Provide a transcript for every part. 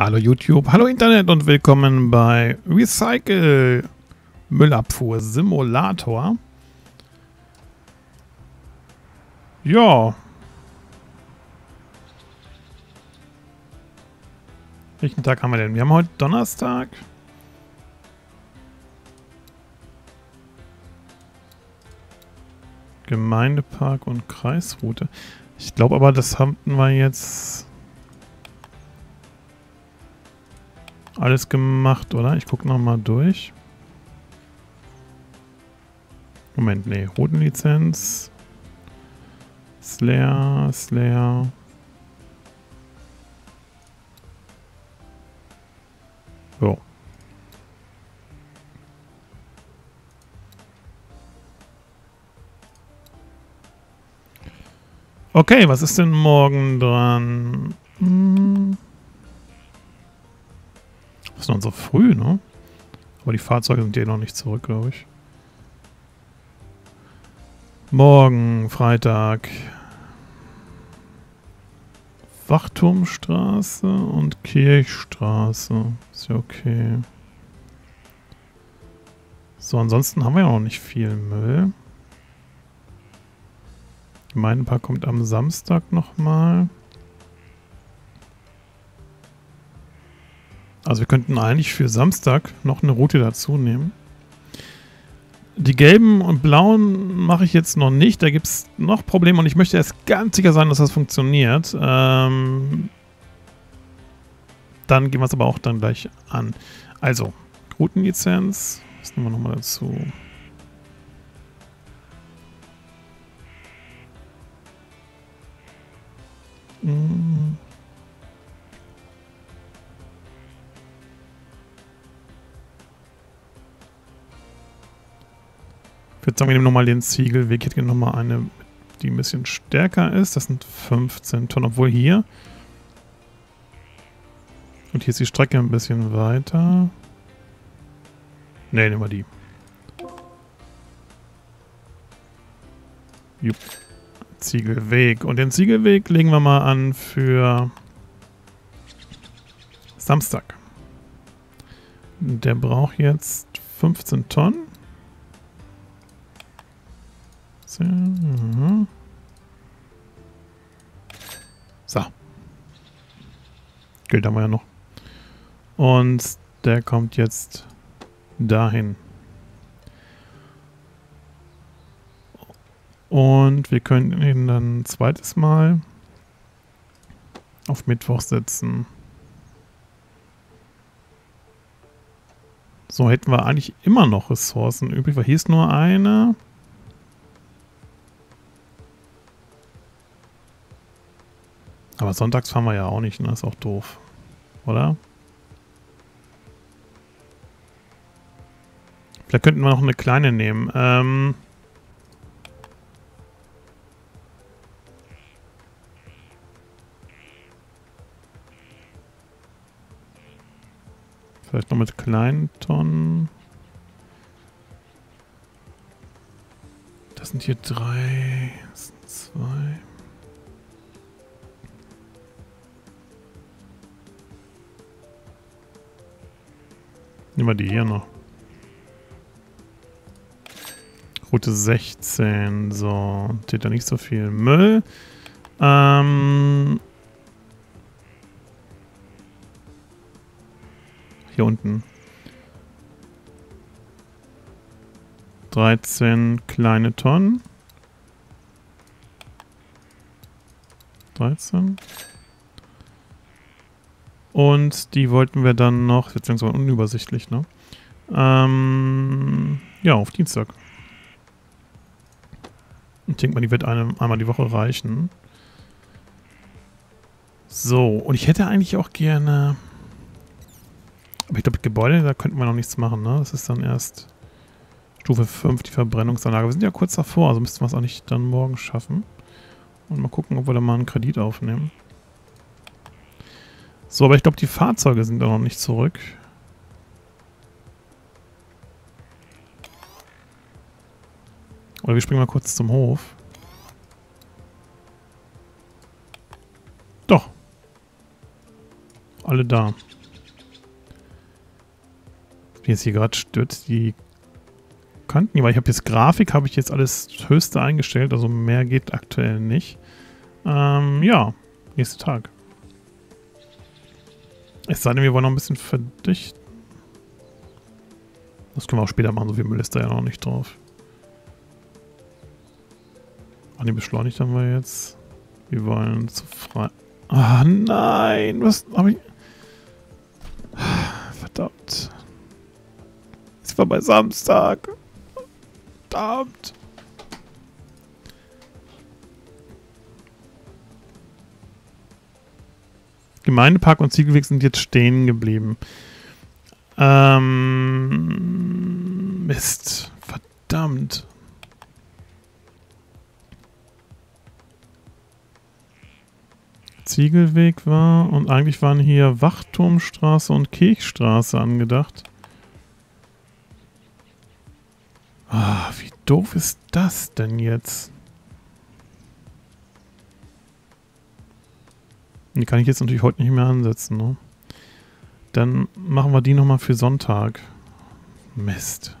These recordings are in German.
Hallo YouTube, hallo Internet und willkommen bei Recycle-Müllabfuhr-Simulator. Ja. Welchen Tag haben wir denn? Wir haben heute Donnerstag. Gemeindepark und Kreisroute. Ich glaube aber, das hatten wir jetzt alles gemacht, oder? Ich gucke nochmal durch. Moment, nee. Routenlizenz. Ist leer, ist leer. So. Okay, was ist denn morgen dran? Das ist noch so früh, ne? Aber die Fahrzeuge sind ja noch nicht zurück, glaube ich. Morgen, Freitag. Wachturmstraße und Kirchstraße. Ist ja okay. So, ansonsten haben wir ja noch nicht viel Müll. Gemeindepark kommt am Samstag nochmal. Also wir könnten eigentlich für Samstag noch eine Route dazu nehmen. Die gelben und blauen mache ich jetzt noch nicht. Da gibt es noch Probleme und ich möchte erst ganz sicher sein, dass das funktioniert. Dann gehen wir es aber auch dann gleich an. Also, Routenlizenz. Das nehmen wir nochmal dazu. Jetzt sagen wir nochmal den Ziegelweg. Hier nochmal eine, die ein bisschen stärker ist. Das sind 15 Tonnen, obwohl hier. Und hier ist die Strecke ein bisschen weiter. Ne, nehmen wir die. Jupp. Ziegelweg. Und den Ziegelweg legen wir mal an für Samstag. Der braucht jetzt 15 Tonnen. So. Geld haben wir ja noch. Und der kommt jetzt dahin. Und wir können ihn dann ein zweites Mal auf Mittwoch setzen. So hätten wir eigentlich immer noch Ressourcen übrig, weil hier ist nur eine. Aber sonntags fahren wir ja auch nicht, ne? Ist auch doof, oder? Vielleicht könnten wir noch eine kleine nehmen. Vielleicht noch mit kleinen Tonnen. Das sind hier 3, das sind 2. Nehmen wir die hier noch. Route 16. So, steht da nicht so viel Müll. Hier unten. 13 kleine Tonnen. 13. Und die wollten wir dann noch, beziehungsweise unübersichtlich, ne? Ja, auf Dienstag. Ich denke mal, die wird einmal die Woche reichen. So, und ich hätte eigentlich auch gerne... Aber ich glaube, Gebäude, da könnten wir noch nichts machen, ne? Das ist dann erst Stufe 5, die Verbrennungsanlage. Wir sind ja kurz davor, also müssten wir es auch nicht dann morgen schaffen. Und mal gucken, ob wir da mal einen Kredit aufnehmen. So, aber ich glaube, die Fahrzeuge sind da noch nicht zurück. Oder wir springen mal kurz zum Hof. Doch. alle da. Jetzt hier gerade stürzt die Kanten, weil ich habe jetzt Grafik, habe ich jetzt alles höchste eingestellt, also mehr geht aktuell nicht. Ja, nächster Tag. Es sei denn, wir wollen noch ein bisschen verdichten. Das können wir auch später machen, so viel Müll ist da ja noch nicht drauf. Ah, die beschleunigt haben wir jetzt. Wir wollen zu frei... Ah, nein! Was habe ich... Verdammt. Es war bei Samstag. Verdammt. Gemeindepark und Ziegelweg sind jetzt stehen geblieben. Mist. Verdammt. Ziegelweg war und eigentlich waren hier Wachturmstraße und Kirchstraße angedacht. Ah, wie doof ist das denn jetzt? Die kann ich jetzt natürlich heute nicht mehr ansetzen, ne? Dann machen wir die nochmal für Sonntag. Mist.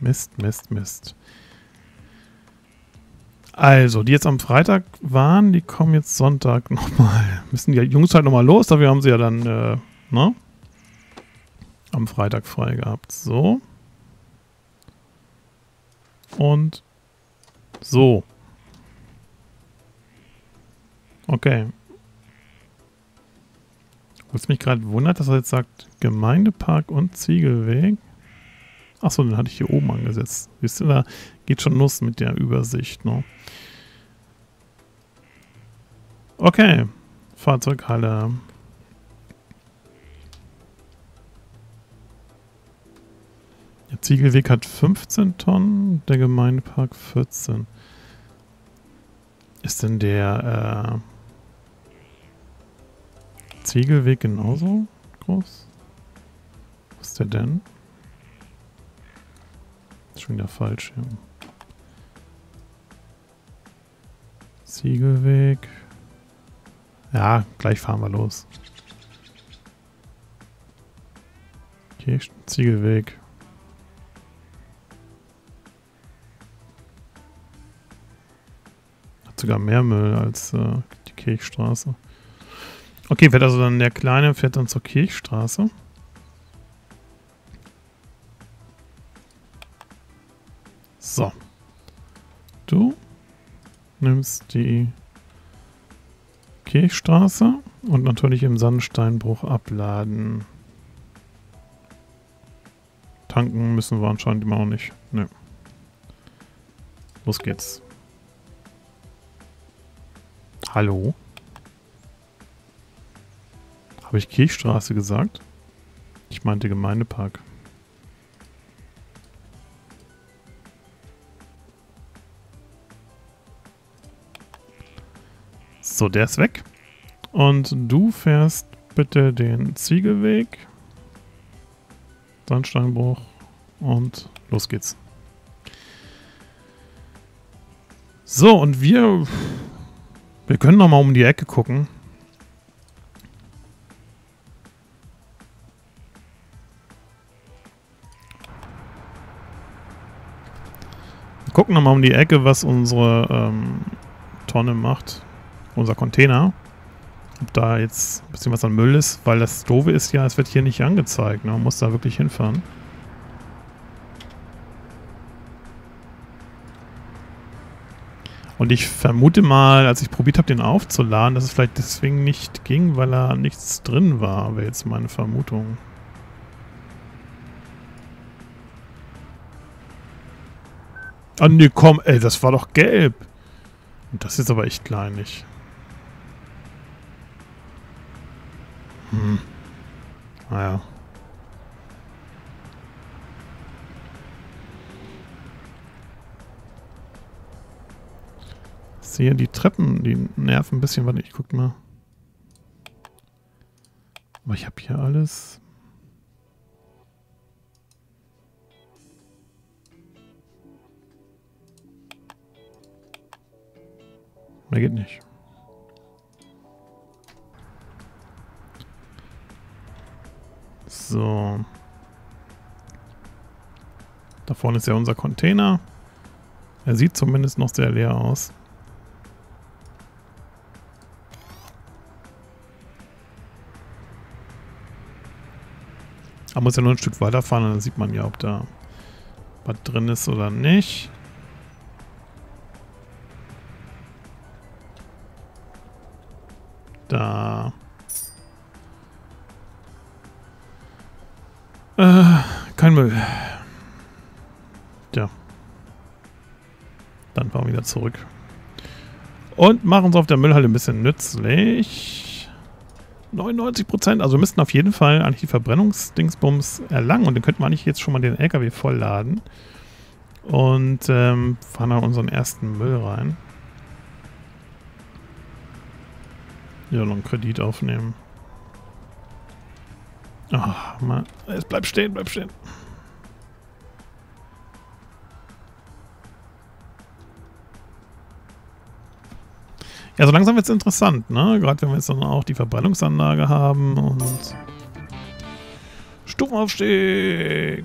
Mist, Mist, Mist. Also, die jetzt am Freitag waren, die kommen jetzt Sonntag nochmal. Müssen die Jungs halt nochmal los, dafür haben sie ja dann, ne? Am Freitag frei gehabt. So. Und so. Okay. Was mich gerade wundert, dass er jetzt sagt, Gemeindepark und Ziegelweg. Achso, den hatte ich hier oben angesetzt. Siehst du, da geht schon los mit der Übersicht, ne? Okay. Fahrzeughalle. Der Ziegelweg hat 15 Tonnen, der Gemeindepark 14. Ist denn der Ziegelweg genauso groß? Was ist der denn? Ist schon wieder falsch, ja. Ziegelweg. Ja, gleich fahren wir los. Okay, Ziegelweg. Sogar mehr Müll als die Kirchstraße. Okay, fährt also dann der Kleine, fährt dann zur Kirchstraße. So. Du nimmst die Kirchstraße und natürlich im Sandsteinbruch abladen. Tanken müssen wir anscheinend immer noch nicht. Nö. Los geht's. Hallo? Habe ich Kirchstraße gesagt? Ich meinte Gemeindepark. So, der ist weg. Und du fährst bitte den Ziegelweg, Sandsteinbruch und los geht's. So, und wir können noch mal um die Ecke gucken. Wir gucken noch mal um die Ecke, was unsere Tonne macht. Unser Container. Ob da jetzt ein bisschen was an Müll ist. Weil das Doofe ist ja, es wird hier nicht angezeigt. Ne? Man muss da wirklich hinfahren. Und ich vermute mal, als ich probiert habe, den aufzuladen, dass es vielleicht deswegen nicht ging, weil da nichts drin war, wäre jetzt meine Vermutung. Ah, nee, komm, ey, das war doch gelb. Und das ist aber echt kleinlich. Hm. Naja. Hier die Treppen, die nerven ein bisschen. Warte, ich guck mal. Aber ich habe hier alles. Mehr geht nicht. So. Da vorne ist ja unser Container. Er sieht zumindest noch sehr leer aus. Man muss ja nur ein Stück weiterfahren und dann sieht man ja, ob da was drin ist oder nicht. Da kein Müll. Tja. Dann fahren wir wieder zurück. Und machen uns auf der Müllhalde ein bisschen nützlich. 99%, also wir müssten auf jeden Fall eigentlich die Verbrennungsdingsbums erlangen und dann könnten wir eigentlich jetzt schon mal den LKW vollladen und fahren dann unseren ersten Müll rein. Ja, noch einen Kredit aufnehmen. Ach, Mann. Es bleibt stehen, bleibt stehen. Ja, so langsam wird es interessant, ne? Gerade wenn wir jetzt dann auch die Verbrennungsanlage haben und Stufenaufstieg.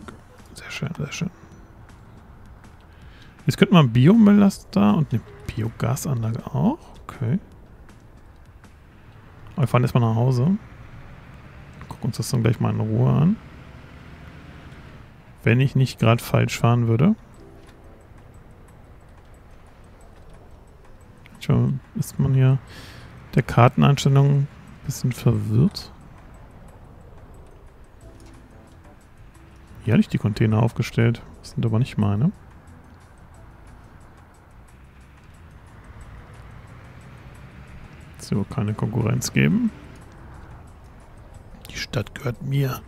Sehr schön, sehr schön. Jetzt könnten wir einen Biomülllaster und eine Biogasanlage auch. Okay. Aber wir fahren erstmal nach Hause. Gucken uns das dann gleich mal in Ruhe an. Wenn ich nicht gerade falsch fahren würde. Ist man hier der Karteneinstellung ein bisschen verwirrt. Hier hatte ich die Container aufgestellt. Das sind aber nicht meine. So, keine Konkurrenz geben. Die Stadt gehört mir.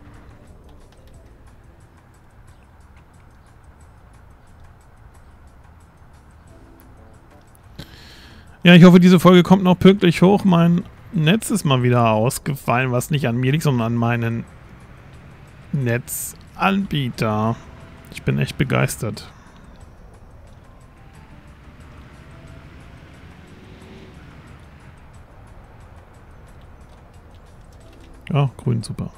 Ja, ich hoffe, diese Folge kommt noch pünktlich hoch. Mein Netz ist mal wieder ausgefallen, was nicht an mir liegt, sondern an meinen Netzanbieter. Ich bin echt begeistert. Ja, grün, super.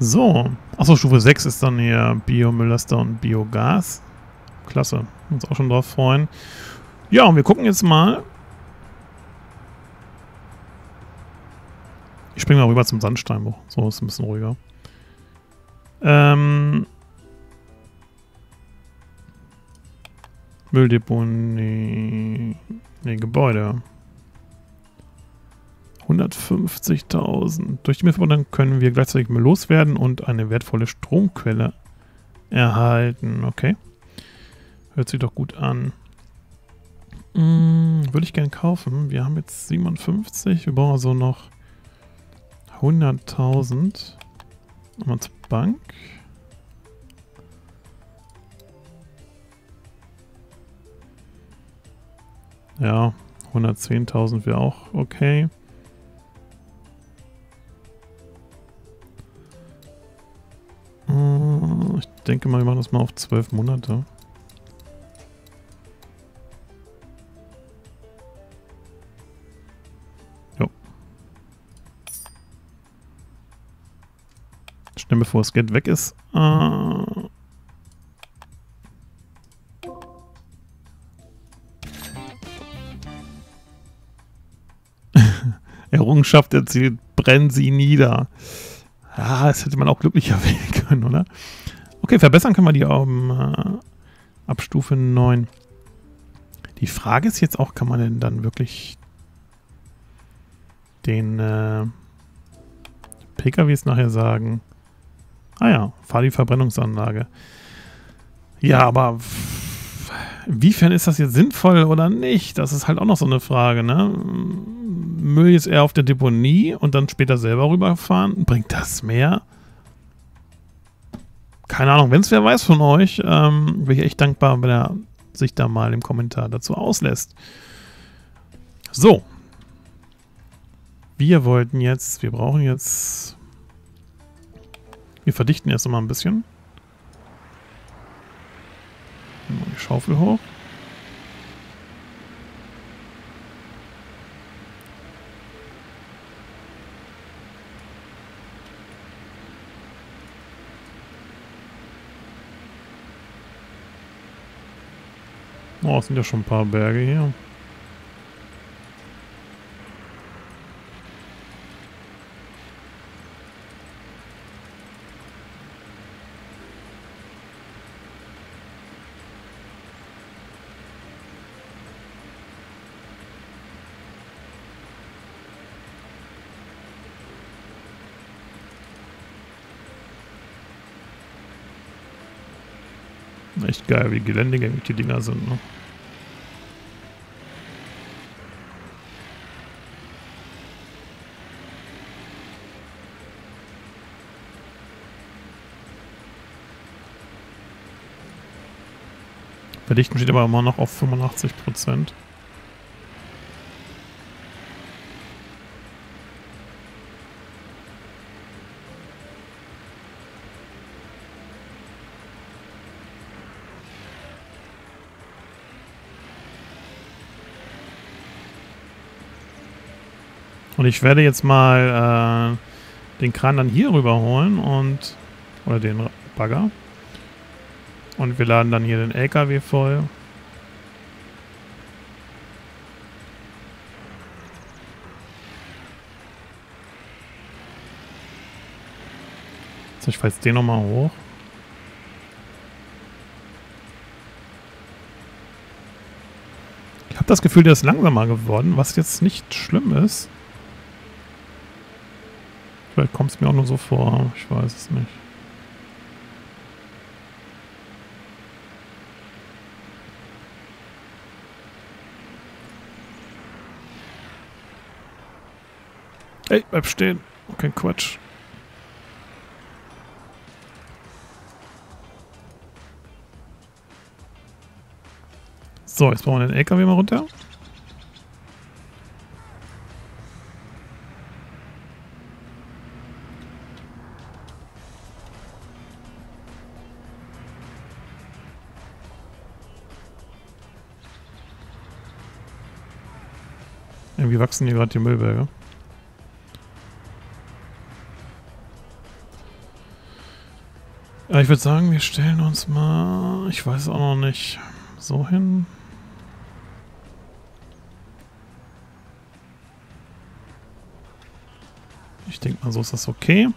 So. Achso, Stufe 6 ist dann hier Biomülllaster und Biogas. Klasse. Uns auch schon drauf freuen. Ja, und wir gucken jetzt mal. Ich springe mal rüber zum Sandsteinbruch. So ist ein bisschen ruhiger. Mülldeponie. Nee, Gebäude. 150.000. Durch die Müllverbrennung können wir gleichzeitig Müll loswerden und eine wertvolle Stromquelle erhalten. Okay. Hört sich doch gut an. Würde ich gerne kaufen. Wir haben jetzt 57. Wir brauchen also noch 100.000. Nochmal zur Bank. Ja, 110.000 wäre auch okay. Ich denke mal, wir machen das mal auf 12 Monate. Jo. Schnell bevor das Geld weg ist. Errungenschaft erzielt, brennen sie nieder. Ah, das hätte man auch glücklicher wählen können, oder? Okay, verbessern können wir die ab Stufe 9. Die Frage ist jetzt auch, kann man denn dann wirklich den PKWs nachher sagen? Ah ja, fahr die Verbrennungsanlage. Ja, aber inwiefern ist das jetzt sinnvoll oder nicht? Das ist halt auch noch so eine Frage, ne? Müll jetzt eher auf der Deponie und dann später selber rüberfahren. Bringt das mehr? Keine Ahnung. Wenn es wer weiß von euch, wäre ich echt dankbar, wenn er sich da mal im Kommentar dazu auslässt. So. Wir wollten jetzt, wir brauchen jetzt... Wir verdichten erst nochmal ein bisschen. Nehmen wir die Schaufel hoch. Oh, es sind ja schon ein paar Berge hier. Echt geil, wie geländegängig die Dinger sind, ne? Verdichten steht aber immer noch auf 85%. Und ich werde jetzt mal den Kran dann hier rüber holen und, oder den Bagger. Und wir laden dann hier den LKW voll. So, ich fahr jetzt den nochmal hoch. Ich habe das Gefühl, der ist langsamer geworden, was jetzt nicht schlimm ist. Vielleicht kommt es mir auch nur so vor, ich weiß es nicht. Ey, bleib stehen. Okay, Quatsch. So, jetzt brauchen wir den LKW mal runter. Irgendwie wachsen hier gerade die Müllberge. Ja, ich würde sagen, wir stellen uns mal, ich weiß auch noch nicht, so hin. Ich denke mal, so ist das okay.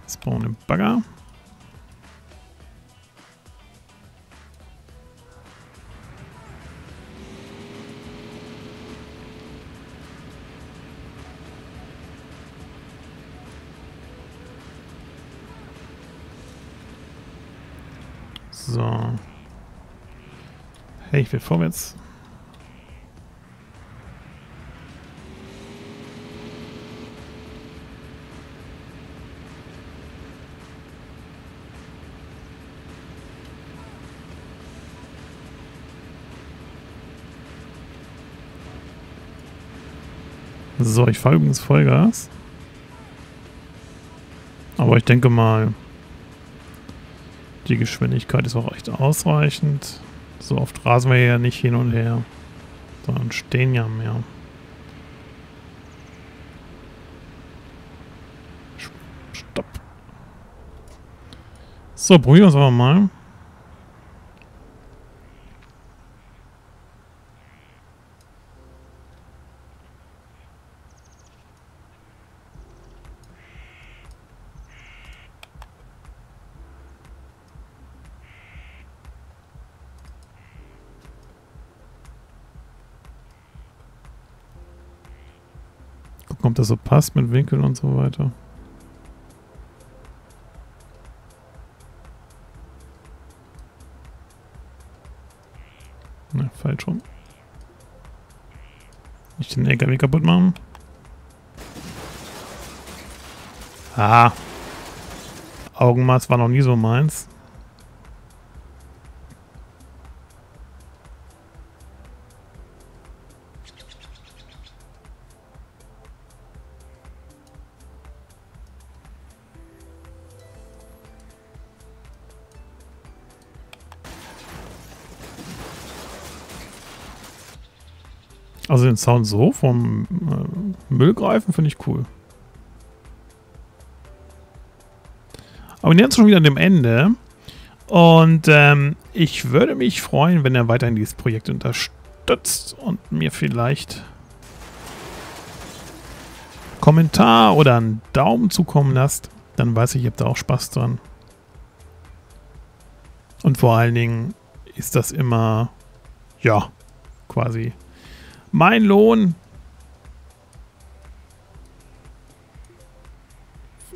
Jetzt brauchen wir den Bagger. So. Hey, ich will vorwärts. So, ich fahre übrigens Vollgas. Aber ich denke mal... Die Geschwindigkeit ist auch echt ausreichend. So oft rasen wir ja nicht hin und her, sondern stehen ja mehr. Stopp. So, probieren wir es mal. Ob das so passt mit Winkeln und so weiter. Na, falsch rum. Nicht den LKW kaputt machen. Ah. Augenmaß war noch nie so meins. Also den Sound so vom Müllgreifen finde ich cool. Aber wir sind jetzt schon wieder an dem Ende. Und ich würde mich freuen, wenn er weiterhin dieses Projekt unterstützt und mir vielleicht einen Kommentar oder einen Daumen zukommen lasst. Dann weiß ich, ihr habt da auch Spaß dran. Und vor allen Dingen ist das immer, ja, quasi mein Lohn.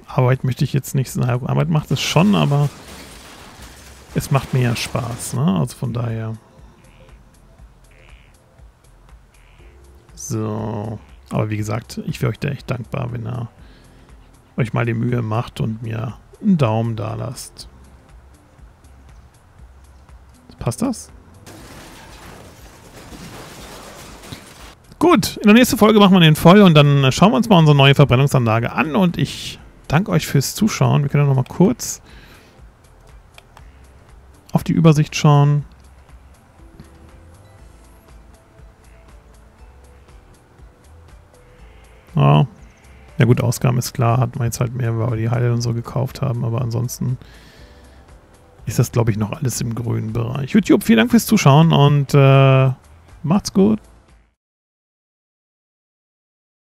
Arbeit möchte ich jetzt nicht sagen. Arbeit macht es schon, aber es macht mir ja Spaß, ne? Also von daher. So. Aber wie gesagt, ich wäre euch da echt dankbar, wenn ihr euch mal die Mühe macht und mir einen Daumen da lasst. Passt das? Gut, in der nächsten Folge machen wir den voll und dann schauen wir uns mal unsere neue Verbrennungsanlage an und ich danke euch fürs Zuschauen. Wir können noch mal kurz auf die Übersicht schauen. Ja, ja gut, Ausgaben ist klar, hat man jetzt halt mehr, weil wir die Heile und so gekauft haben, aber ansonsten ist das, glaube ich, noch alles im grünen Bereich. YouTube, vielen Dank fürs Zuschauen und macht's gut.